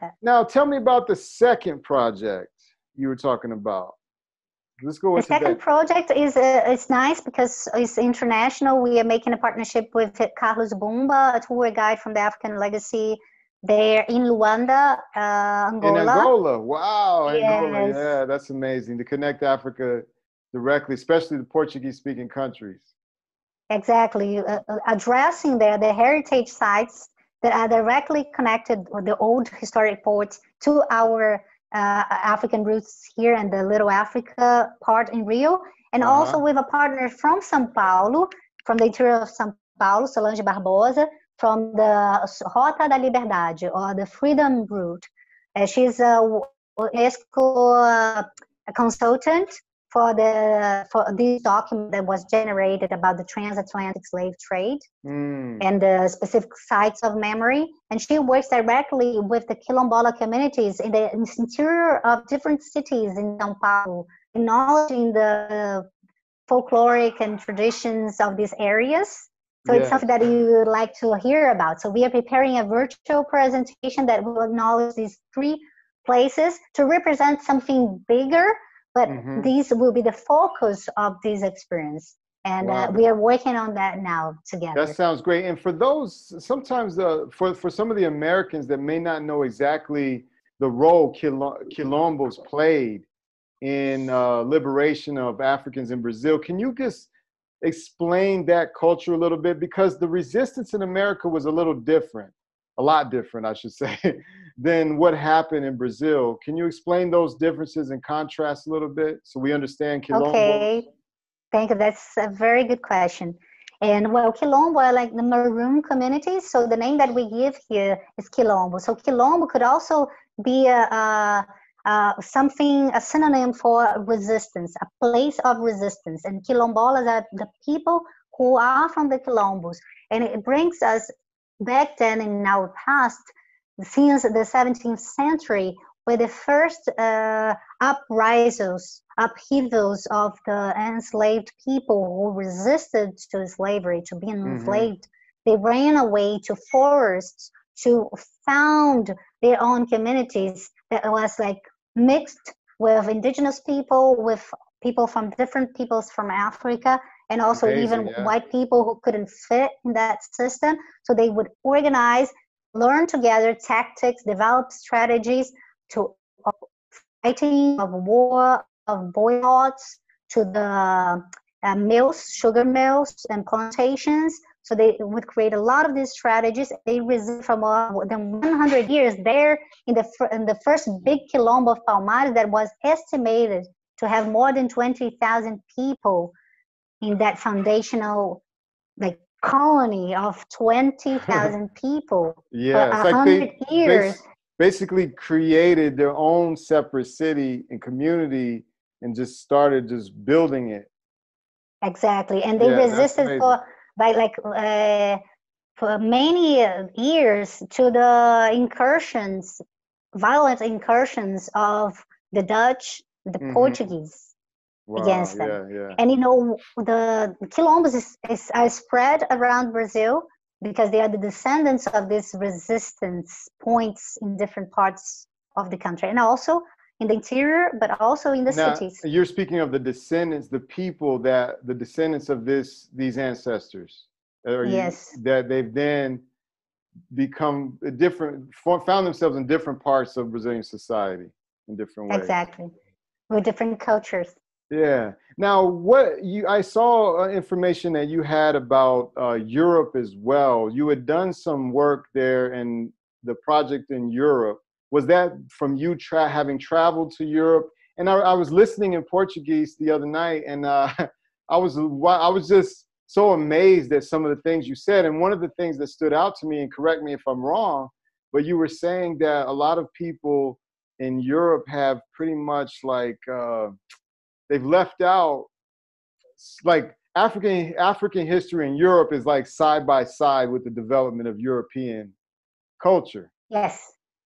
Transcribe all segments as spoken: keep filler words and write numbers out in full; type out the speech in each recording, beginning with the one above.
that. Now, tell me about the second project you were talking about. Let's go into the second that. project is uh, it's nice because it's international. We are making a partnership with Carlos Bumba, a tour guide from the African Legacy. They're in Luanda, uh, Angola. In Angola, wow, yes. Angola, yeah, that's amazing. To connect Africa directly, especially the Portuguese-speaking countries. Exactly, uh, addressing the, the heritage sites that are directly connected with the old historic ports to our uh, African roots here and the Little Africa part in Rio. And uh-huh. also with a partner from Sao Paulo, from the interior of Sao Paulo, Solange Barbosa, from the Rota da Liberdade, or the Freedom Route. Uh, she's a UNESCO uh, consultant for the for this document that was generated about the transatlantic slave trade mm. and the specific sites of memory. And she works directly with the Quilombola communities in the interior of different cities in São Paulo, acknowledging the folkloric and traditions of these areas. So yeah. it's something that you would like to hear about. So we are preparing a virtual presentation that will acknowledge these three places to represent something bigger, but mm-hmm. these will be the focus of this experience. And wow. uh, we are working on that now together. That sounds great. And for those, sometimes uh, for, for some of the Americans that may not know exactly the role Quilombos played in uh, liberation of Africans in Brazil, can you just explain that culture a little bit, because the resistance in America was a little different, a lot different, I should say, than what happened in Brazil. Can you explain those differences and contrasts a little bit so we understand Quilombo? Okay, thank you. That's a very good question. And well, Quilombo are like the maroon communities, so the name that we give here is Quilombo. So Quilombo could also be a, a Uh, something, a synonym for resistance, a place of resistance. And Quilombolas are the people who are from the Quilombos. And it brings us back then in our past, since the seventeenth century, where the first uh, uprisings, upheavals of the enslaved people who resisted to slavery, to being mm-hmm. enslaved, they ran away to forests to found their own communities that was like mixed with indigenous people, with people from different peoples from Africa, and also Amazing, even yeah. white people who couldn't fit in that system. So they would organize, learn together tactics, develop strategies to of fighting, of war, of boycotts, to the uh, mills, sugar mills and plantations. So they would create a lot of these strategies. They resist for more than one hundred years there in the in the first big Quilombo of Palmares that was estimated to have more than twenty thousand people in that foundational like colony of twenty thousand people. Yeah, for it's one hundred like they years. Bas- basically created their own separate city and community and just started just building it. Exactly, and they yeah, resisted for... by like uh, for many years to the incursions, violent incursions of the Dutch, the mm-hmm. Portuguese wow, against them. Yeah, yeah. And you know, the Quilombos is, is, are spread around Brazil because they are the descendants of these resistance points in different parts of the country. And also in the interior, but also in the now, cities. You're speaking of the descendants, the people that the descendants of this these ancestors. Yes. You, that they've then become different, found themselves in different parts of Brazilian society in different ways. Exactly, with different cultures. Yeah. Now, what you I saw information that you had about uh, Europe as well. You had done some work there, and the project in Europe. Was that from you tra- having traveled to Europe? And I, I was listening in Portuguese the other night, and uh, I was I was just so amazed at some of the things you said. And one of the things that stood out to me, and correct me if I'm wrong, but you were saying that a lot of people in Europe have pretty much like uh, they've left out like African African history in Europe is like side by side with the development of European culture. Yes.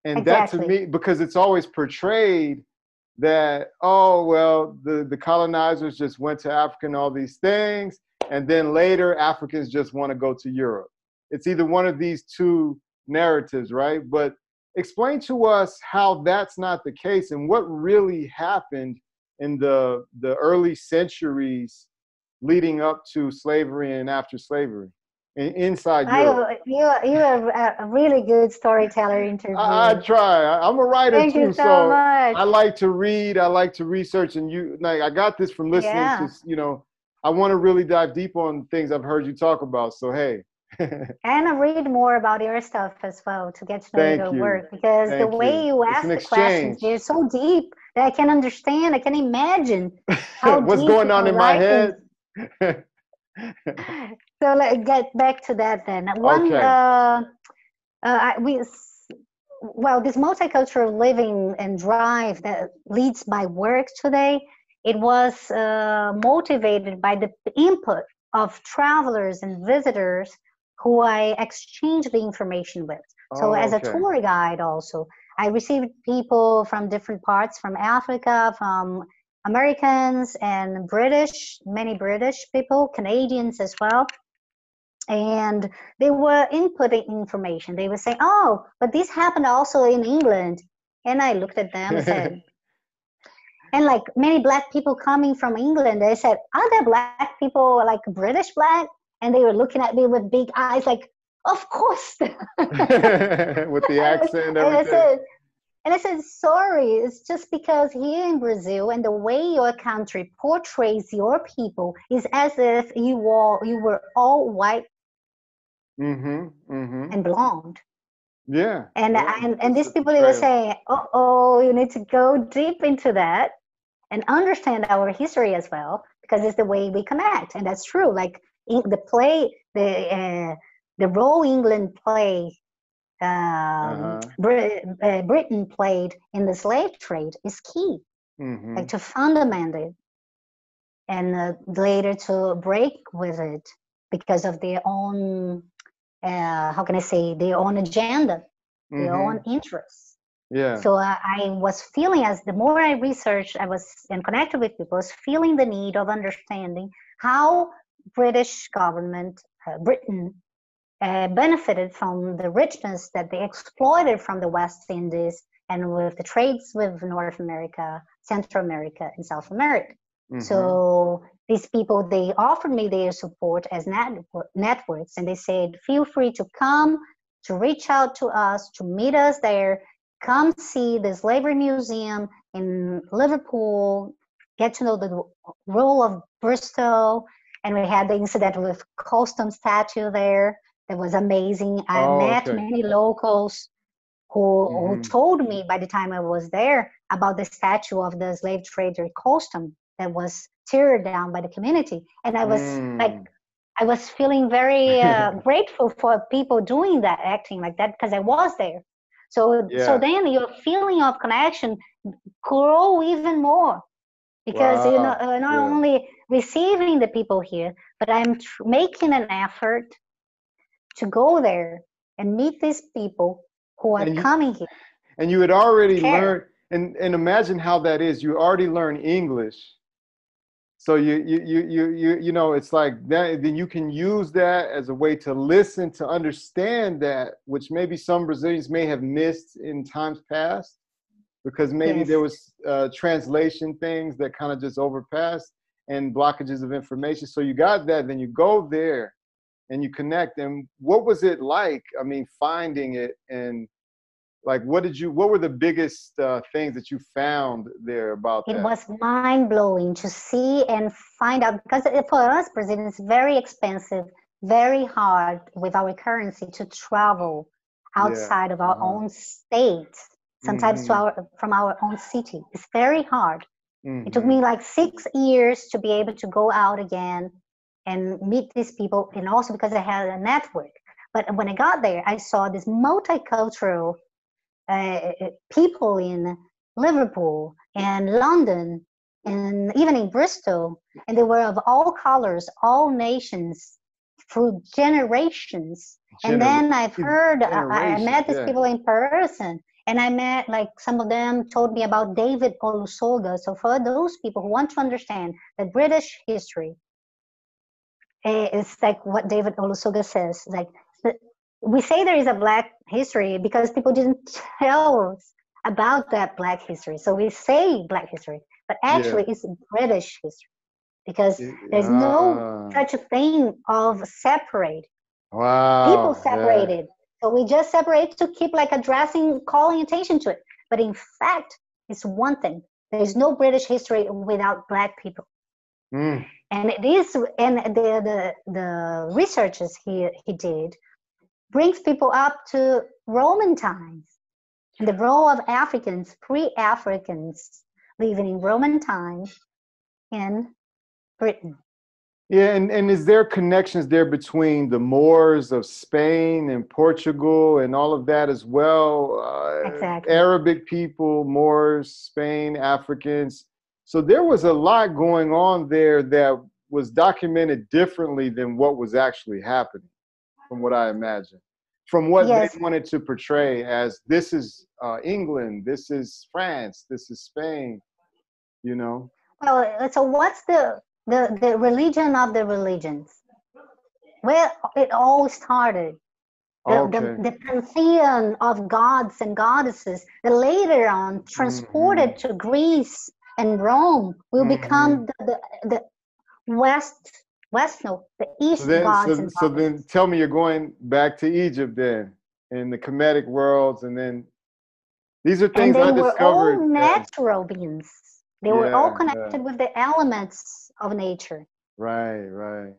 And exactly. that to me, because it's always portrayed that, oh, well, the, the colonizers just went to Africa and all these things. And then later, Africans just want to go to Europe. It's either one of these two narratives, right? But Explain to us how that's not the case and what really happened in the, the early centuries leading up to slavery and after slavery and inside Europe. I, you, you're a really good storyteller interviewer. I, I try. I, I'm a writer Thank too. You so so much. I like to read. I like to research. And you, like, I got this from listening yeah. to, you know, I want to really dive deep on things I've heard you talk about. So, hey. And I read more about your stuff as well to get to know Thank your you. work, because Thank the way you, you ask the questions, they're so deep that I can understand. I can imagine how what's deep going on in my head. So let's get back to that then. One, okay. uh, uh, we well, this multicultural living and drive that leads my work today, it was uh, motivated by the input of travelers and visitors who I exchange the information with. So oh, okay. as a tour guide also, I received people from different parts, from Africa, from Americans and British, many British people, Canadians as well. And they were inputting information. They were saying, oh, but this happened also in England. And I looked at them and said, and like many black people coming from England, they said, are there black people like British black? And they were looking at me with big eyes, like, of course. With the accent and everything. I said, and I said, sorry, it's just because here in Brazil and the way your country portrays your people is as if you were, you were all white mm-hmm, mm-hmm. and blonde. Yeah. And, yeah, and, and these people, they were saying, oh, oh, you need to go deep into that and understand our history as well, because it's the way we connect. And that's true. Like in the play, the, uh, the role England play, um, uh-huh. Br- uh, Britain played in the slave trade is key, mm-hmm. like to fundament it and uh, later to break with it because of their own Uh, how can I say, their own agenda, their mm-hmm. own interests. Yeah. So uh, I was feeling, as the more I researched, I was and connected with people, I was feeling the need of understanding how British government, uh, Britain, uh, benefited from the richness that they exploited from the West Indies and with the trades with North America, Central America, and South America. Mm-hmm. So these people, they offered me their support as network, networks, and they said, feel free to come, to reach out to us, to meet us there, come see the Slavery Museum in Liverpool, get to know the role of Bristol, and we had the incident with Colston statue there. That was amazing. I oh, met okay. many locals who, mm-hmm. who told me by the time I was there about the statue of the slave trader Colston that was teared down by the community. And I was mm. like, I was feeling very uh, grateful for people doing that, acting like that, because I was there. So yeah. so then your feeling of connection grow even more, because wow. you know, you're not yeah. only receiving the people here, but I'm tr- making an effort to go there and meet these people who are and coming you, here. And you had already Care. learned, and, and imagine how that is. You already learned English. So you, you, you, you, you, you know, it's like that, then you can use that as a way to listen, to understand that, which maybe some Brazilians may have missed in times past, because maybe yes. there was uh, translation things that kind of just overpassed and blockages of information. So you got that, then you go there and you connect. And what was it like? I mean, finding it and like, what did you, what were the biggest uh, things that you found there about that? It was mind blowing to see and find out, because for us Brazilians, it's very expensive, very hard with our currency to travel outside yeah. of our mm-hmm. own state, sometimes mm-hmm. to our, from our own city. It's very hard. Mm-hmm. It took me like six years to be able to go out again and meet these people. And also because I had a network, but when I got there, I saw this multicultural Uh, people in Liverpool and London and even in Bristol, and they were of all colors, all nations, through generations. Gener- and then I've heard, I, I met these yeah. people in person, and I met, like, some of them told me about David Olusoga. So for those people who want to understand the British history, it's like what David Olusoga says, like, we say there is a Black history because people didn't tell us about that Black history. So we say Black history, but actually yeah. it's British history, because it, there's ah. no such a thing of separate. Wow. People separated. Yeah. So we just separate to keep like addressing, calling attention to it. But in fact, it's one thing. There's no British history without Black people. Mm. And it is, and the, the, the researches he, he did brings people up to Roman times, and the role of Africans, pre-Africans, living in Roman times in Britain. Yeah, and, and is there connections there between the Moors of Spain and Portugal and all of that as well? Uh, exactly. Arabic people, Moors, Spain, Africans. So there was a lot going on there that was documented differently than what was actually happening, from what I imagine. From what yes. they wanted to portray as, this is uh, England, this is France, this is Spain, you know? Well, so what's the... The, the religion of the religions, where it all started, the, okay. the, the pantheon of gods and goddesses that later on transported mm-hmm. to Greece and Rome will mm-hmm. become the, the, the West, West, no, the East so then, gods so, and so then tell me you're going back to Egypt then, in the Kemetic worlds, and then these are things I discovered. And they were all natural beings. They yeah, were all connected yeah. with the elements of nature. Right, right.